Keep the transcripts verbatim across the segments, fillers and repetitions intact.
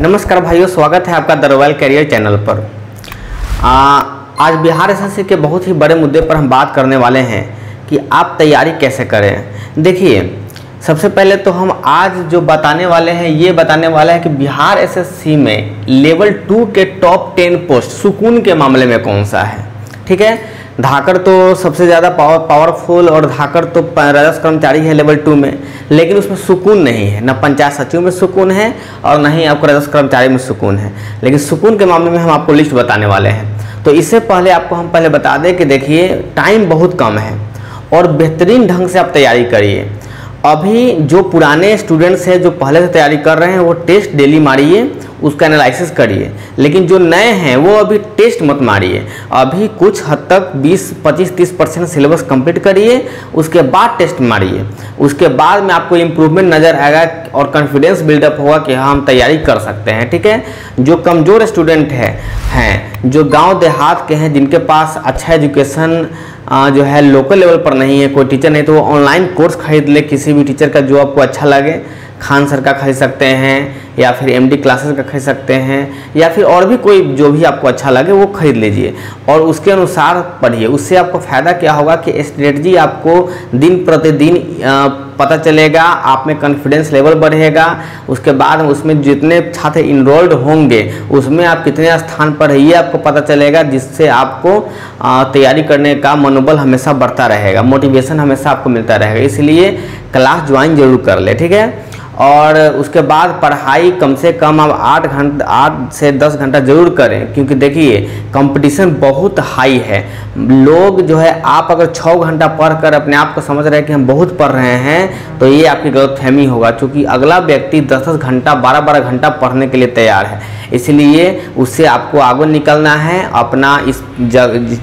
नमस्कार भाइयों, स्वागत है आपका द रॉयल कैरियर चैनल पर। आ, आज बिहार एस एस सी के बहुत ही बड़े मुद्दे पर हम बात करने वाले हैं कि आप तैयारी कैसे करें। देखिए, सबसे पहले तो हम आज जो बताने वाले हैं ये बताने वाला है कि बिहार एस एस सी में लेवल टू के टॉप टेन पोस्ट सुकून के मामले में कौन सा है। ठीक है, धाकड़ तो सबसे ज़्यादा पावर पावरफुल और धाकड़ तो राजस्व कर्मचारी है लेवल टू में, लेकिन उसमें सुकून नहीं है। ना पंचायत सचिव में सुकून है और ना ही आपको राजस्व कर्मचारी में सुकून है, लेकिन सुकून के मामले में हम आपको लिस्ट बताने वाले हैं। तो इससे पहले आपको हम पहले बता दें कि देखिए, टाइम बहुत कम है और बेहतरीन ढंग से आप तैयारी करिए। अभी जो पुराने स्टूडेंट्स हैं, जो पहले से तैयारी कर रहे हैं, वो टेस्ट डेली मारिए, उसका एनालिसिस करिए। लेकिन जो नए हैं वो अभी टेस्ट मत मारिए, अभी कुछ हद तक बीस पच्चीस तीस परसेंट सिलेबस कंप्लीट करिए, उसके बाद टेस्ट मारिए। उसके बाद में आपको इम्प्रूवमेंट नज़र आएगा और कॉन्फिडेंस बिल्डअप होगा कि हाँ, हम तैयारी कर सकते हैं। ठीक है, जो कमज़ोर स्टूडेंट है हैं जो गाँव देहात के हैं, जिनके पास अच्छा एजुकेशन आ, जो है लोकल लेवल पर नहीं है, कोई टीचर नहीं, तो वो ऑनलाइन कोर्स खरीद ले किसी भी टीचर का जो आपको अच्छा लगे। खान सर का खरीद सकते हैं, या फिर एमडी क्लासेस का खरीद सकते हैं, या फिर और भी कोई जो भी आपको अच्छा लगे वो खरीद लीजिए और उसके अनुसार पढ़िए। उससे आपको फ़ायदा क्या होगा कि स्ट्रेटजी आपको दिन प्रतिदिन पता चलेगा, आप में कॉन्फिडेंस लेवल बढ़ेगा। उसके बाद उसमें जितने छात्र इनरोल्ड होंगे उसमें आप कितने स्थान पर है ये आपको पता चलेगा, जिससे आपको तैयारी करने का मनोबल हमेशा बढ़ता रहेगा, मोटिवेशन हमेशा आपको मिलता रहेगा। इसलिए क्लास ज्वाइन जरूर कर ले। ठीक है, और उसके बाद पढ़ाई कम से कम आप आठ घंटा आठ से दस घंटा जरूर करें, क्योंकि देखिए कंपटीशन बहुत हाई है। लोग जो है, आप अगर छः घंटा पढ़कर अपने आप को समझ रहे हैं कि हम बहुत पढ़ रहे हैं, तो ये आपकी गलतफहमी होगा, क्योंकि अगला व्यक्ति दस दस घंटा बारह बारह घंटा पढ़ने के लिए तैयार है। इसलिए उससे आपको आगे निकलना है, अपना इस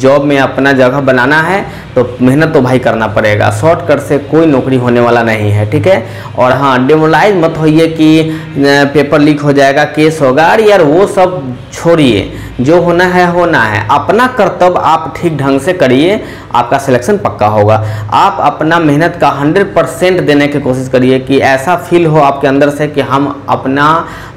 जॉब में अपना जगह बनाना है, तो मेहनत तो भाई करना पड़ेगा। शॉर्टकट से कोई नौकरी होने वाला नहीं है। ठीक है, और हाँ, डिमोरलाइज मत होइए कि पेपर लीक हो जाएगा, केस होगा। अरे यार, वो सब छोड़िए, जो होना है होना है। अपना कर्तव्य आप ठीक ढंग से करिए, आपका सिलेक्शन पक्का होगा। आप अपना मेहनत का हंड्रेड परसेंट देने की कोशिश करिए कि ऐसा फील हो आपके अंदर से कि हम अपना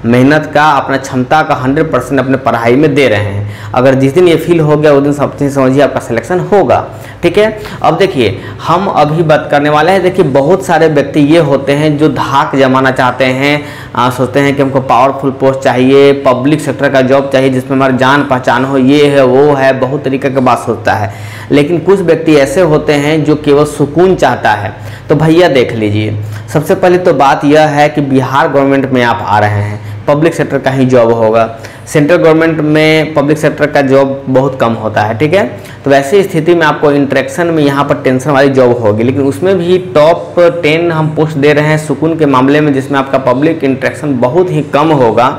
मेहनत का, अपना क्षमता का हंड्रेड परसेंट अपने पढ़ाई में दे रहे हैं। अगर जिस दिन ये फील हो गया, उस दिन सब चीज़ समझिए आपका सिलेक्शन होगा। ठीक है, अब देखिए हम अभी बात करने वाले हैं। देखिए, बहुत सारे व्यक्ति ये होते हैं जो धाक जमाना चाहते हैं, आ, सोचते हैं कि हमको पावरफुल पोस्ट चाहिए, पब्लिक सेक्टर का जॉब चाहिए जिसमें हमारे जान पहचान हो, ये है वो है, बहुत तरीके की बात सोचता है। लेकिन कुछ व्यक्ति ऐसे होते हैं जो केवल सुकून चाहता है। तो भैया देख लीजिए, सबसे पहले तो बात यह है कि बिहार गवर्नमेंट में आप आ रहे हैं, पब्लिक सेक्टर का ही जॉब होगा। सेंट्रल गवर्नमेंट में पब्लिक सेक्टर का जॉब बहुत कम होता है। ठीक है, तो वैसी स्थिति में आपको इंटरेक्शन में यहाँ पर टेंशन वाली जॉब होगी, लेकिन उसमें भी टॉप टेन हम पोस्ट दे रहे हैं सुकून के मामले में, जिसमें आपका पब्लिक इंटरेक्शन बहुत ही कम होगा।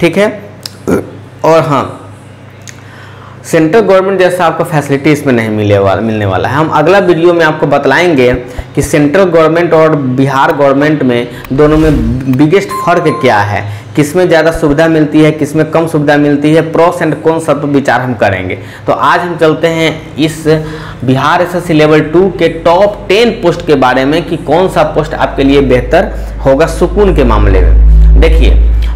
ठीक है, और हाँ, सेंट्रल गवर्नमेंट जैसा आपको फैसिलिटी इसमें नहीं मिलने वाला मिलने वाला है। हम अगला वीडियो में आपको बतलाएंगे कि सेंट्रल गवर्नमेंट और बिहार गवर्नमेंट में दोनों में बिगेस्ट फर्क क्या है, किस में ज़्यादा सुविधा मिलती है, किस में कम सुविधा मिलती है, प्रोस एंड कॉन्स सब पर विचार हम करेंगे। तो आज हम चलते हैं इस Bihar S S C level two के टॉप टेन पोस्ट के बारे में कि कौन सा पोस्ट आपके लिए बेहतर होगा सुकून के मामले में। देखिए,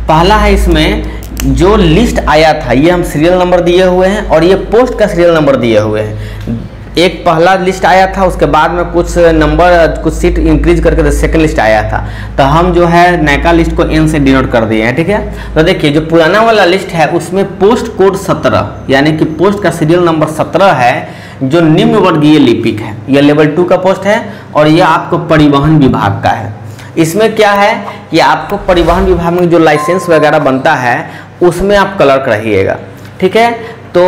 पहला है इसमें जो लिस्ट आया था, ये हम सीरियल नंबर दिए हुए हैं और ये पोस्ट का सीरियल नंबर दिए हुए हैं। एक पहला लिस्ट आया था, उसके बाद में कुछ नंबर कुछ सीट इंक्रीज करके सेकंड लिस्ट आया था, तो हम जो है नैका लिस्ट को एन से डिनोट कर दिए हैं। ठीक है, तो देखिए जो पुराना वाला लिस्ट है उसमें पोस्ट कोड सत्रह यानी कि पोस्ट का सीरियल नंबर सत्रह है, जो निम्न वर्गीय लिपिक है। यह लेवल टू का पोस्ट है और यह आपको परिवहन विभाग का है। इसमें क्या है कि आपको परिवहन विभाग में जो लाइसेंस वगैरह बनता है उसमें आप क्लर्क रहिएगा। ठीक है, तो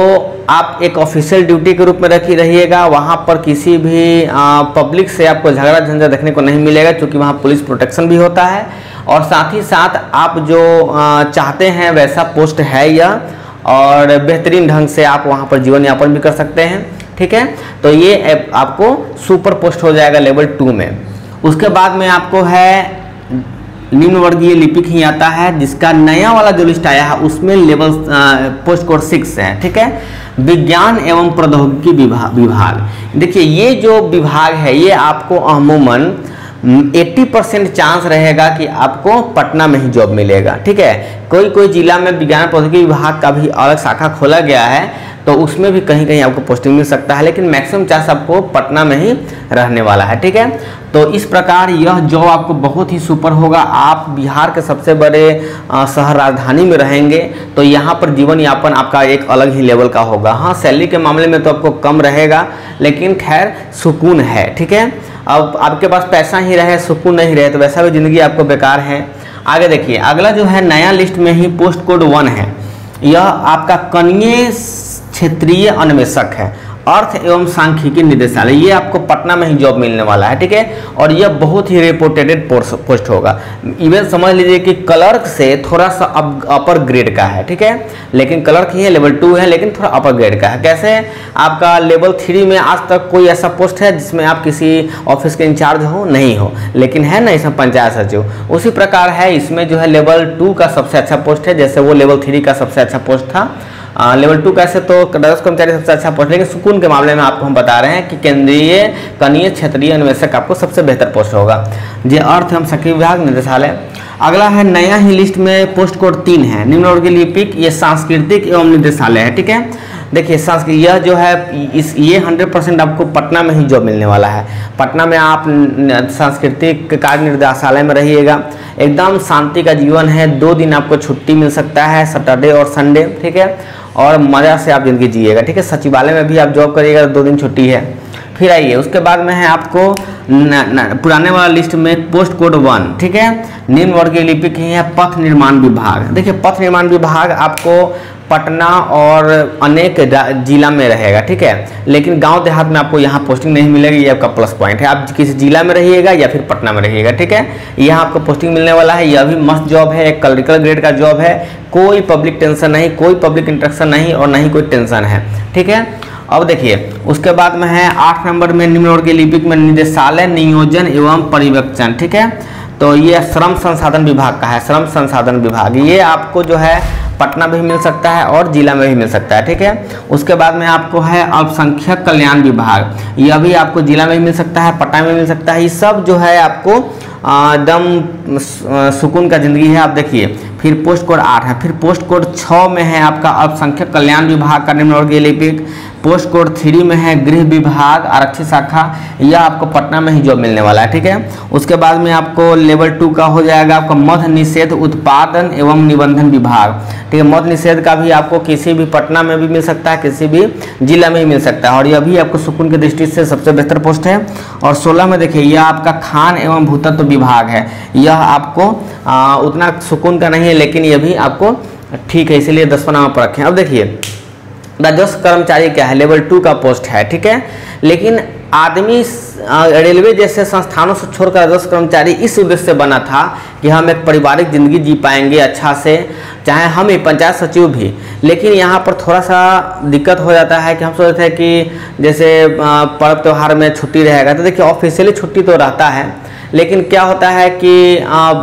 आप एक ऑफिशियल ड्यूटी के रूप में रखी रहिएगा, वहाँ पर किसी भी आ, पब्लिक से आपको झगड़ा झंझट देखने को नहीं मिलेगा, क्योंकि वहाँ पुलिस प्रोटेक्शन भी होता है। और साथ ही साथ आप जो आ, चाहते हैं वैसा पोस्ट है यह, और बेहतरीन ढंग से आप वहाँ पर जीवन यापन भी कर सकते हैं। ठीक है, तो ये आपको सुपर पोस्ट हो जाएगा लेवल टू में। उसके बाद में आपको है निम्न वर्गीय लिपिक ही आता है, जिसका नया वाला जो लिस्ट आया है उसमें लेवल पोस्ट कोड सिक्स है। ठीक है, विज्ञान एवं प्रौद्योगिकी विभाग। देखिए, ये जो विभाग है ये आपको अमूमन अस्सी परसेंट चांस रहेगा कि आपको पटना में ही जॉब मिलेगा। ठीक है, कोई कोई जिला में विज्ञान प्रौद्योगिकी विभाग का भी अलग शाखा खोला गया है तो उसमें भी कहीं कहीं आपको पोस्टिंग मिल सकता है, लेकिन मैक्सिमम चांस आपको पटना में ही रहने वाला है। ठीक है, तो इस प्रकार यह जॉब आपको बहुत ही सुपर होगा। आप बिहार के सबसे बड़े शहर राजधानी में रहेंगे तो यहाँ पर जीवन यापन आपका एक अलग ही लेवल का होगा। हाँ, सैलरी के मामले में तो आपको कम रहेगा, लेकिन खैर सुकून है। ठीक है, अब आपके पास पैसा ही रहे सुकून नहीं रहे तो वैसा भी ज़िंदगी आपको बेकार है। आगे देखिए, अगला जो है नया लिस्ट में ही पोस्ट कोड वन है। यह आपका कनीय क्षेत्रीय अन्वेषक है, अर्थ एवं सांख्यिकी निदेशालय। ये आपको पटना में ही जॉब मिलने वाला है। ठीक है, और यह बहुत ही रेपुटेड पोस्ट होगा। इवन समझ लीजिए कि क्लर्क से थोड़ा सा अप, अपर ग्रेड का है। ठीक है, लेकिन क्लर्क ही है, लेवल टू है, लेकिन थोड़ा अपर ग्रेड का है। कैसे? आपका लेवल थ्री में आज तक कोई ऐसा पोस्ट है जिसमें आप किसी ऑफिस के इंचार्ज हो? नहीं हो, लेकिन है ना इसमें पंचायत सचिव। उसी प्रकार है, इसमें जो है लेवल टू का सबसे अच्छा पोस्ट है, जैसे वो लेवल थ्री का सबसे अच्छा पोस्ट था। आ, लेवल टू कैसे तो दस कर्मचारी सबसे अच्छा पोस्ट, लेकिन सुकून के मामले में आपको हम बता रहे हैं कि केंद्रीय कनीय क्षेत्रीय अन्वेषक आपको सबसे बेहतर पोस्ट होगा, जो अर्थ एवं सांख्यिकी विभाग निदेशालय। अगला है नया ही लिस्ट में पोस्ट कोड तीन है, निम्नलिखित लिपिक। ये सांस्कृतिक एवं निदेशालय है। ठीक है, देखिए सांस्कृतिक यह जो है इस ये हंड्रेड परसेंट आपको पटना में ही जॉब मिलने वाला है। पटना में आप सांस्कृतिक कार्य निर्देशालय में रहिएगा, एकदम शांति का जीवन है। दो दिन आपको छुट्टी मिल सकता है, सैटरडे और संडे। ठीक है, और मज़ा से आप जिंदगी जिएगा। ठीक है, सचिवालय में भी आप जॉब करिएगा तो दो दिन छुट्टी है। फिर आइए, उसके बाद में है आपको न, न, पुराने वाला लिस्ट में पोस्ट कोड वन। ठीक है, निम्न वर्ग की लिपिक ही है, पथ निर्माण विभाग। देखिए पथ निर्माण विभाग आपको पटना और अनेक जिला में रहेगा। ठीक है, लेकिन गांव देहात में आपको यहाँ पोस्टिंग नहीं मिलेगी, ये आपका प्लस पॉइंट है। आप किसी जिला में रहिएगा या फिर पटना में रहिएगा। ठीक है, यहाँ आपको पोस्टिंग मिलने वाला है। यह भी मस्त जॉब है, एक क्लरिकल ग्रेड का जॉब है। कोई पब्लिक टेंशन नहीं, कोई पब्लिक इंट्रैक्शन नहीं, और नहीं कोई टेंशन है। ठीक है, अब देखिए उसके बाद में है आठ नंबर में निम्न वर्ग के लिपिक में निदेशालय नियोजन एवं परिवक्षण। ठीक है, तो ये श्रम संसाधन विभाग का है। श्रम संसाधन विभाग ये आपको जो है पटना में भी मिल सकता है और जिला में भी मिल सकता है। ठीक है, उसके बाद में आपको है अल्पसंख्यक कल्याण विभाग। यह भी आपको जिला में भी मिल सकता है, पटना में मिल सकता है। ये सब जो है आपको एकदम सुकून का ज़िंदगी है। आप देखिए, फिर पोस्ट कोड आठ है। फिर पोस्ट कोड छः में है आपका अल्पसंख्यक कल्याण विभाग का निम्नवर्गीय लिपिक। पोस्ट कोड थ्री में है गृह विभाग आरक्षी शाखा। यह आपको पटना में ही जॉब मिलने वाला है। ठीक है, उसके बाद में आपको लेवल टू का हो जाएगा आपका मद निषेध उत्पादन एवं निबंधन विभाग। ठीक है, मद निषेध का भी आपको किसी भी पटना में भी मिल सकता है, किसी भी जिला में ही मिल सकता है, और यह भी आपको सुकून की दृष्टि से सबसे बेहतर पोस्ट है। और सोलह में देखिए, यह आपका खान एवं भूतत्व विभाग है। यह आपको आ, उतना सुकून का नहीं है, लेकिन यह भी आपको ठीक है, इसीलिए दसवां नंबर पर रखें। अब देखिए राजस्व कर्मचारी क्या है, लेवल टू का पोस्ट है। ठीक है, लेकिन आदमी रेलवे जैसे संस्थानों से छोड़कर राजस्व कर्मचारी इस उद्देश्य से बना था कि हम एक पारिवारिक ज़िंदगी जी पाएंगे अच्छा से, चाहे हम ही पंचायत सचिव भी। लेकिन यहाँ पर थोड़ा सा दिक्कत हो जाता है कि हम सोचते हैं कि जैसे पर्व त्यौहार में छुट्टी रहेगा, तो देखिए ऑफिशियली छुट्टी तो रहता है, लेकिन क्या होता है कि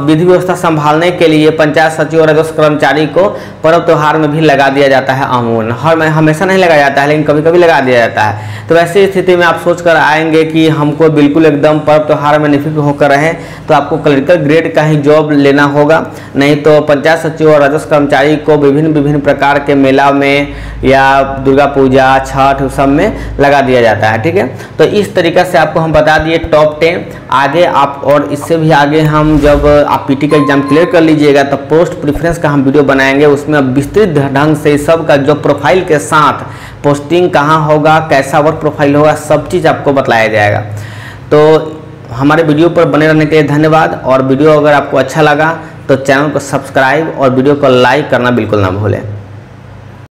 विधि व्यवस्था संभालने के लिए पंचायत सचिव और राजस्व कर्मचारी को पर्व त्यौहार में भी लगा दिया जाता है। अमूमन हर हमेशा नहीं लगाया जाता है, लेकिन कभी कभी लगा दिया जाता है। तो वैसी स्थिति में आप सोच कर आएंगे कि हमको बिल्कुल एकदम पर्व त्यौहार में निफिक होकर रहें, तो आपको क्लरिकल ग्रेड का ही जॉब लेना होगा। नहीं तो पंचायत सचिव और राजस्व कर्मचारी को विभिन्न विभिन्न प्रकार के मेला में या दुर्गा पूजा छठ उस सब में लगा दिया जाता है। ठीक है, तो इस तरीके से आपको हम बता दिए टॉप टेन। आगे आप और इससे भी आगे हम जब आप पीटी का एग्जाम क्लियर कर लीजिएगा तब पोस्ट प्रेफरेंस का हम वीडियो बनाएंगे, उसमें विस्तृत ढंग से सब का जो प्रोफाइल के साथ पोस्टिंग कहाँ होगा, कैसा वर्क प्रोफाइल होगा, सब चीज़ आपको बताया जाएगा। तो हमारे वीडियो पर बने रहने के लिए धन्यवाद, और वीडियो अगर आपको अच्छा लगा तो चैनल को सब्सक्राइब और वीडियो को लाइक करना बिल्कुल ना भूलें।